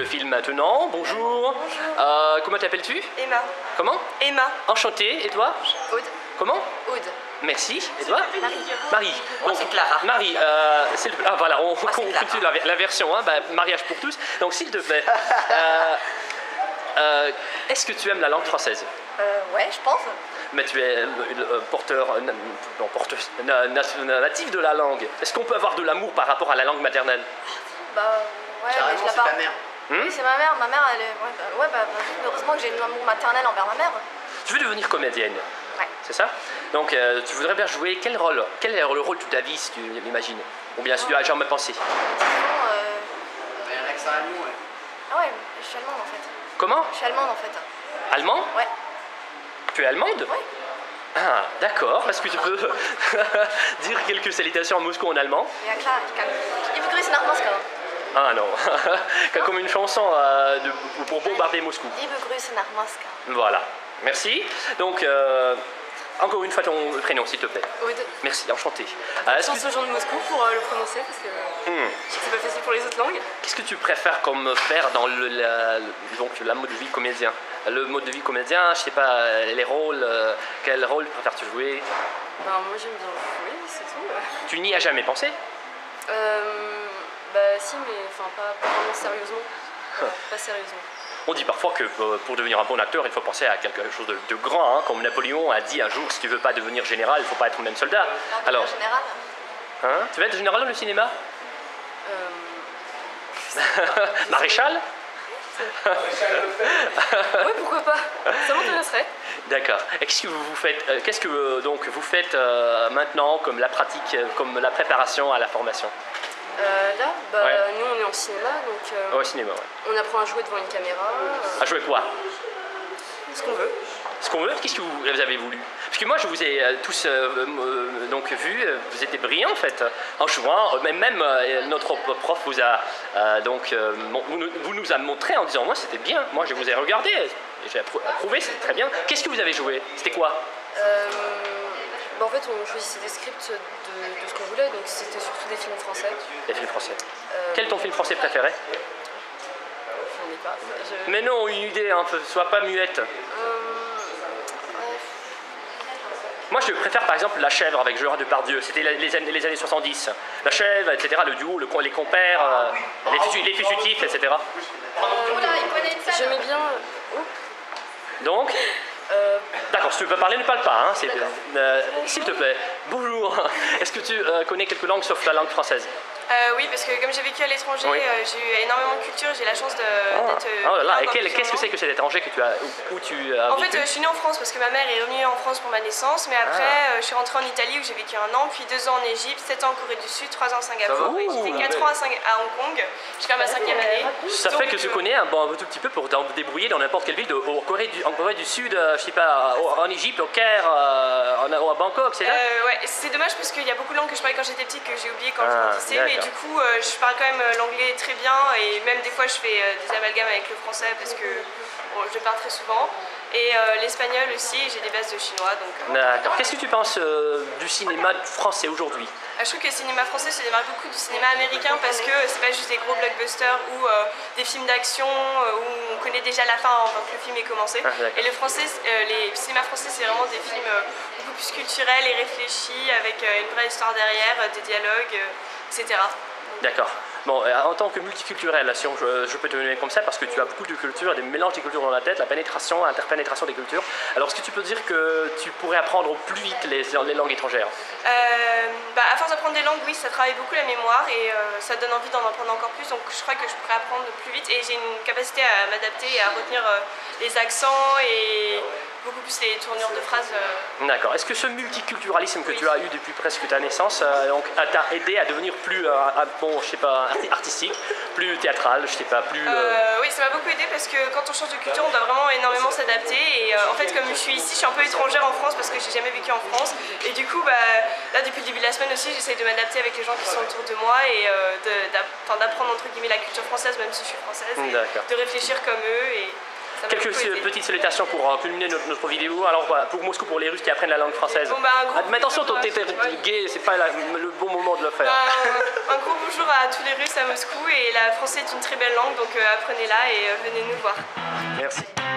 Je filme maintenant, bonjour. Comment t'appelles-tu? Emma. Comment? Emma. Enchantée, et toi? Aude. Comment? Aude. Merci, et toi? Marie. Marie. Moi, c'est Clara. Marie, ah voilà, on continue la version, hein, bah, mariage pour tous. Donc s'il te plaît, est-ce que tu aimes la langue française? Ouais, je pense. Mais tu es natif de la langue. Est-ce qu'on peut avoir de l'amour par rapport à la langue maternelle? Bah ouais, mais je la parle. Oui, c'est ma mère. Ma mère, elle est... Ouais, bah, heureusement que j'ai un amour maternel envers ma mère. Tu veux devenir comédienne? Ouais. C'est ça? Donc, tu voudrais bien jouer quel rôle? Quel est le rôle de ta vie, si tu l'imagines? Ou bien si tu as jamais pensé? Rien que ça, allemand, ouais. Ah ouais, je suis allemande, en fait. Comment? Je suis allemande, en fait. Allemand? Ouais. Tu es allemande? Oui. Ah, d'accord. Est-ce que tu peux dire quelques salutations à Moscou en allemand? Ja, klar. Ich begrüße nach Moskau. Ah non, comme une chanson pour bombarder Moscou. Ich begrüße nach Moskau. Voilà, merci. Donc, encore une fois ton prénom, s'il te plaît. Aude. Merci, enchanté. Je pense aux gens de Moscou pour le prononcer, parce que c'est pas facile pour les autres langues. Qu'est-ce que tu préfères comme faire dans le mode de vie comédien? Le mode de vie comédien, je sais pas, les rôles, quel rôle préfères-tu jouer? Ben, moi j'aime bien jouer, c'est tout. Tu n'y as jamais pensé? Bah si, mais enfin pas vraiment sérieusement, pas sérieusement. On dit parfois que pour devenir un bon acteur, il faut penser à quelque chose de grand, hein, comme Napoléon a dit un jour, si tu veux pas devenir général, il faut pas être même soldat. Alors, général. Hein, tu veux être général dans le cinéma? Maréchal? Oui, pourquoi pas? Ça m'intéresserait. D'accord. Et qu'est-ce que vous faites, maintenant comme la pratique, comme la préparation à la formation? Là, bah, ouais. Nous on est en cinéma, donc au cinéma, ouais. On apprend à jouer devant une caméra. À jouer quoi? Ce qu'on veut. Ce qu'on veut? Qu'est-ce que vous avez voulu? Parce que moi je vous ai tous donc vu, vous étiez brillants en fait, en jouant, même notre prof vous a vous nous a montré en disant moi c'était bien, moi je vous ai regardé, j'ai approuvé, c'était très bien. Qu'est-ce que vous avez joué? C'était quoi? En fait, on choisissait des scripts de ce qu'on voulait, donc c'était surtout des films français. Des films français. Quel est ton film français préféré? Je n'en ai pas. Mais non, une idée, hein, sois pas muette. Moi, je préfère par exemple La Chèvre avec Gérard Depardieu. C'était les années 70. La Chèvre, etc., le duo, les compères, les fugitifs, etc. J'aimais bien... Donc d'accord, si tu veux parler, ne parle pas, hein, s'il te plaît. Bonjour. Est-ce que tu connais quelques langues sauf la langue française? Oui, parce que comme j'ai vécu à l'étranger, oui. J'ai eu énormément de culture, j'ai la chance d'être... et qu'est-ce que c'est que cet étranger que tu as, où tu as vécu? En fait, je suis née en France parce que ma mère est revenue en France pour ma naissance, mais après, je suis rentrée en Italie où j'ai vécu 1 an, puis 2 ans en Égypte, 7 ans en Corée du Sud, 3 ans à Singapour, et j'étais 4 ans à Hong Kong, je fais ma 5e année. Ça donc, fait que tu connais un tout petit peu pour te débrouiller dans n'importe quelle ville, en Corée du Sud, je sais pas, en Égypte, au Caire, à Bangkok, c'est ça? Ouais, c'est dommage parce qu'il y a beaucoup de langues que je parlais quand j'étais petite que j'ai oublié quand je grandissais, mais du coup, je parle quand même l'anglais très bien et même des fois je fais des amalgames avec le français parce que je le parle très souvent. Et l'espagnol aussi, j'ai des bases de chinois. D'accord. Qu'est-ce que tu penses du cinéma français aujourd'hui? Je trouve que le cinéma français se démarque beaucoup du cinéma américain parce que c'est pas juste des gros blockbusters ou des films d'action où on connaît déjà la fin avant que le film ait commencé. Et le français, les cinémas français, c'est vraiment des films beaucoup plus culturels et réfléchis avec une vraie histoire derrière, des dialogues, etc. D'accord. Bon, en tant que multiculturel, si je peux te nommer comme ça, parce que tu as beaucoup de cultures, des mélanges de cultures dans la tête, la pénétration, l'interpénétration des cultures. Alors, est-ce que tu peux dire que tu pourrais apprendre plus vite les langues étrangères? À force d'apprendre des langues, oui, ça travaille beaucoup la mémoire et ça donne envie d'en apprendre encore plus. Donc, je crois que je pourrais apprendre plus vite et j'ai une capacité à m'adapter et à retenir les accents et beaucoup plus les tournures de phrases. D'accord. Est-ce que ce multiculturalisme que tu as eu depuis presque ta naissance t'a aidé à devenir plus, je sais pas, artistique, plus théâtral, je sais pas, plus... Oui, ça m'a beaucoup aidé parce que quand on change de culture, on doit vraiment énormément s'adapter et en fait, comme je suis ici, je suis un peu étrangère en France parce que j'ai jamais vécu en France et du coup, là, depuis le début de la semaine aussi, j'essaye de m'adapter avec les gens qui sont autour de moi et d'apprendre, entre guillemets, la culture française, même si je suis française, et de réfléchir comme eux et... Quelques petites salutations pour culminer notre vidéo. Alors pour Moscou, pour les Russes qui apprennent la langue française. Bon, bah, mais attention, t'es gay, c'est pas le bon moment de le faire. Bah, un groupe toujours à tous les Russes à Moscou et la française est une très belle langue, donc apprenez-la et venez nous voir. Merci.